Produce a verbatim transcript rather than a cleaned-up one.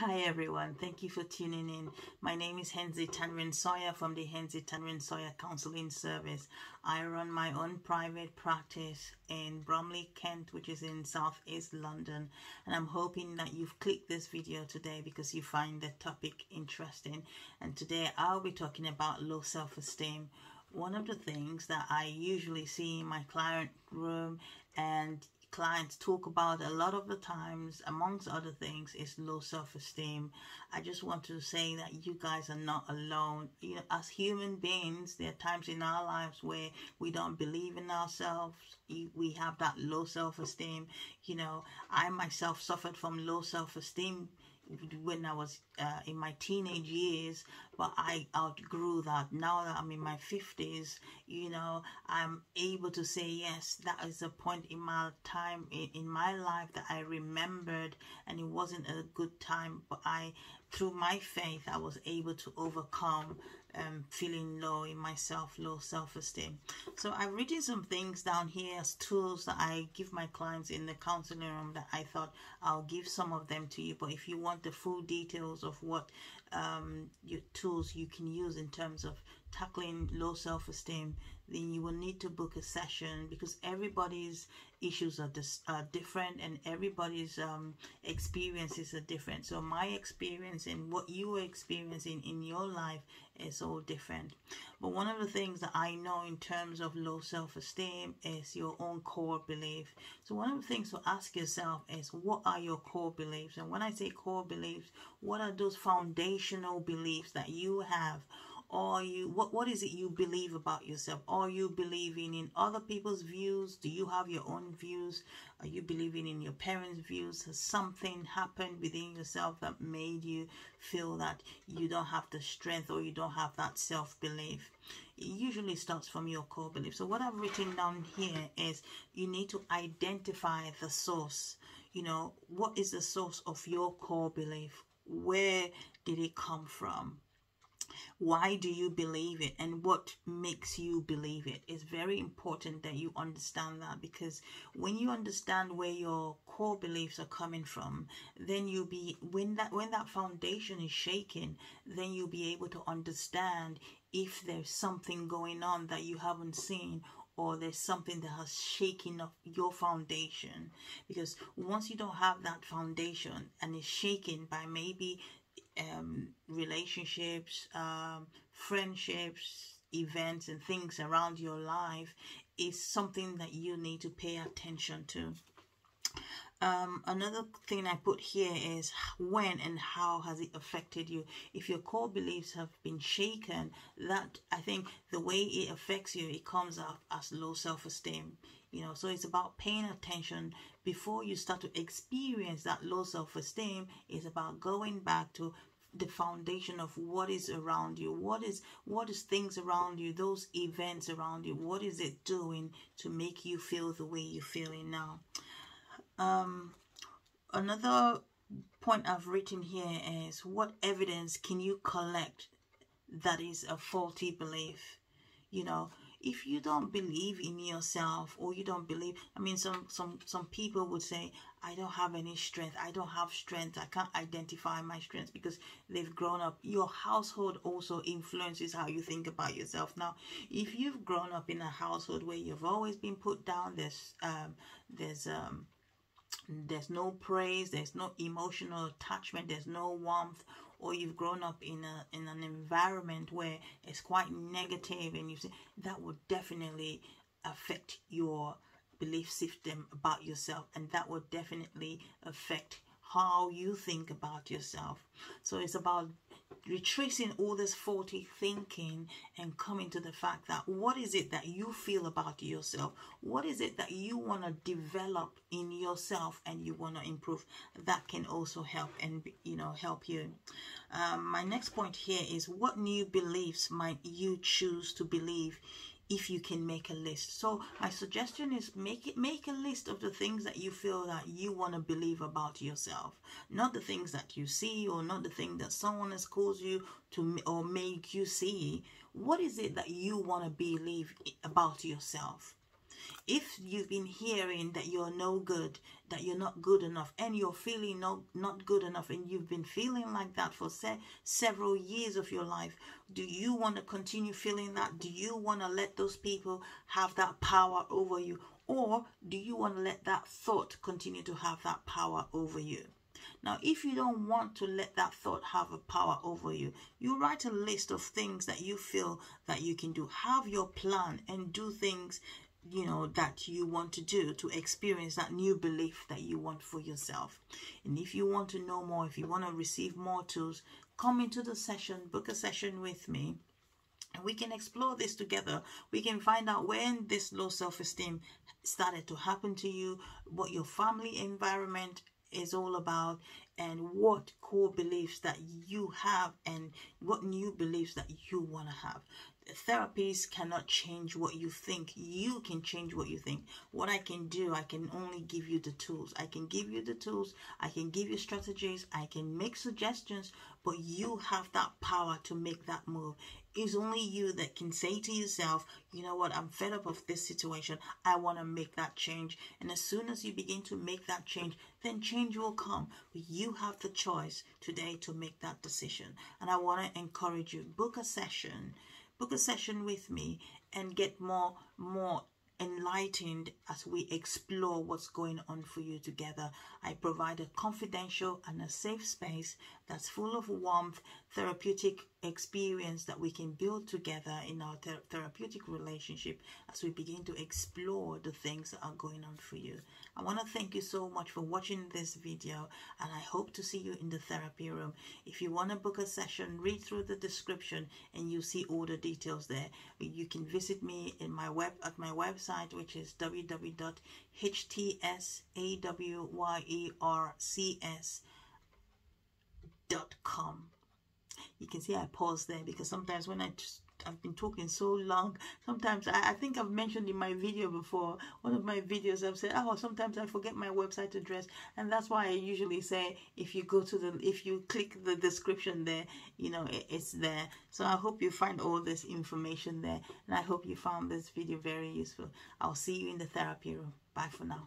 Hi everyone, thank you for tuning in. My name is Henzy Tanrien-Sawyer from the Henzy Tanrien-Sawyer Counseling Service. I run my own private practice in Bromley, Kent, which is in Southeast London. And I'm hoping that you've clicked this video today because you find the topic interesting. And today I'll be talking about low self-esteem. One of the things that I usually see in my client room and clients talk about a lot of the times, amongst other things, is low self-esteem. I just want to say that you guys are not alone. You know, as human beings, there are times in our lives where we don't believe in ourselves. We have that low self-esteem. You know, I myself suffered from low self-esteem when I was uh, in my teenage years, but I outgrew that. Now that I'm in my fifties, you know, I'm able to say, yes, that is a point in my time, in, in my life that I remembered, and it wasn't a good time, but I, through my faith, I was able to overcome um, feeling low in myself, low self-esteem. So I've written some things down here as tools that I give my clients in the counseling room that I thought I'll give some of them to you. But if you want the full details of what um, your tools you can use in terms of tackling low self-esteem, then you will need to book a session, because everybody's issues are, dis are different and everybody's um, experiences are different. So my experience and what you were experiencing in your life is all different. But one of the things that I know in terms of low self-esteem is your own core belief. So one of the things to ask yourself is, what are your core beliefs? And when I say core beliefs, what are those foundational beliefs that you have? Or you, what, what is it you believe about yourself? Are you believing in other people's views? Do you have your own views? Are you believing in your parents' views? Has something happened within yourself that made you feel that you don't have the strength or you don't have that self-belief? It usually starts from your core belief. So what I've written down here is, you need to identify the source. You know, what is the source of your core belief? Where did it come from? Why do you believe it, and what makes you believe it? It's very important that you understand that, because when you understand where your core beliefs are coming from, then you'll be, when that when that foundation is shaken, then you'll be able to understand if there's something going on that you haven't seen, or there's something that has shaken up your foundation. Because once you don't have that foundation and it's shaken by maybe Um, relationships, um, friendships, events and things around your life, is something that you need to pay attention to. Um, another thing I put here is, when and how has it affected you? If your core beliefs have been shaken, that, I think the way it affects you, it comes up as low self-esteem. You know, so it's about paying attention before you start to experience that low self-esteem. It's about going back to the foundation of what is around you. What is what is things around you, those events around you, what is it doing to make you feel the way you're feeling now? Um, another point I've written here is, what evidence can you collect that is a faulty belief? You know, if you don't believe in yourself, or you don't believe, I mean, some, some, some people would say, I don't have any strength. I don't have strength. I can't identify my strengths, because they've grown up. Your household also influences how you think about yourself. Now, if you've grown up in a household where you've always been put down, there's, um, there's, um, there's no praise, there's no emotional attachment, there's no warmth, or you've grown up in a in an environment where it's quite negative, and you say, that would definitely affect your belief system about yourself, and that would definitely affect how you think about yourself. So it's about retracing all this faulty thinking and coming to the fact that, what is it that you feel about yourself? What is it that you want to develop in yourself and you want to improve? That can also help, and you know, help you. Um, my next point here is, what new beliefs might you choose to believe if you can make a list? So my suggestion is, make it make a list of the things that you feel that you want to believe about yourself, not the things that you see, or not the thing that someone has caused you to or make you see. What is it that you want to believe about yourself? If you've been hearing that you're no good, that you're not good enough, and you're feeling no, not good enough, and you've been feeling like that for se several years of your life, do you want to continue feeling that? Do you want to let those people have that power over you? Or do you want to let that thought continue to have that power over you? Now, if you don't want to let that thought have a power over you, you write a list of things that you feel that you can do. Have your plan and do things, you know, that you want to do to experience that new belief that you want for yourself. And if you want to know more, if you want to receive more tools, come into the session, book a session with me. And we can explore this together. We can find out when this low self-esteem started to happen to you, what your family environment is all about, and what core beliefs that you have and what new beliefs that you want to have. Therapies cannot change what you think. You can change what you think. What I can do, I can only give you the tools. I can give you the tools. I can give you strategies. I can make suggestions, but you have that power to make that move. It's only you that can say to yourself, you know what, I'm fed up of this situation. I want to make that change. And as soon as you begin to make that change, then change will come. You have the choice today to make that decision. And I want to encourage you, book a session, book a session with me and get more, more enlightened as we explore what's going on for you together. I provide a confidential and a safe space that's full of warmth, therapeutic experience that we can build together in our ther therapeutic relationship as we begin to explore the things that are going on for you. I want to thank you so much for watching this video, and I hope to see you in the therapy room. If you want to book a session, read through the description and you'll see all the details there. You can visit me in my web at my website, which is w w w dot h t s a w y e r c s dot com. You can see I pause there because sometimes when I just, I've been talking so long, sometimes I, I think I've mentioned in my video before, one of my videos I've said, oh, sometimes I forget my website address. And that's why I usually say, if you go to the, if you click the description there, you know, it, it's there. So I hope you find all this information there. And I hope you found this video very useful. I'll see you in the therapy room. Bye for now.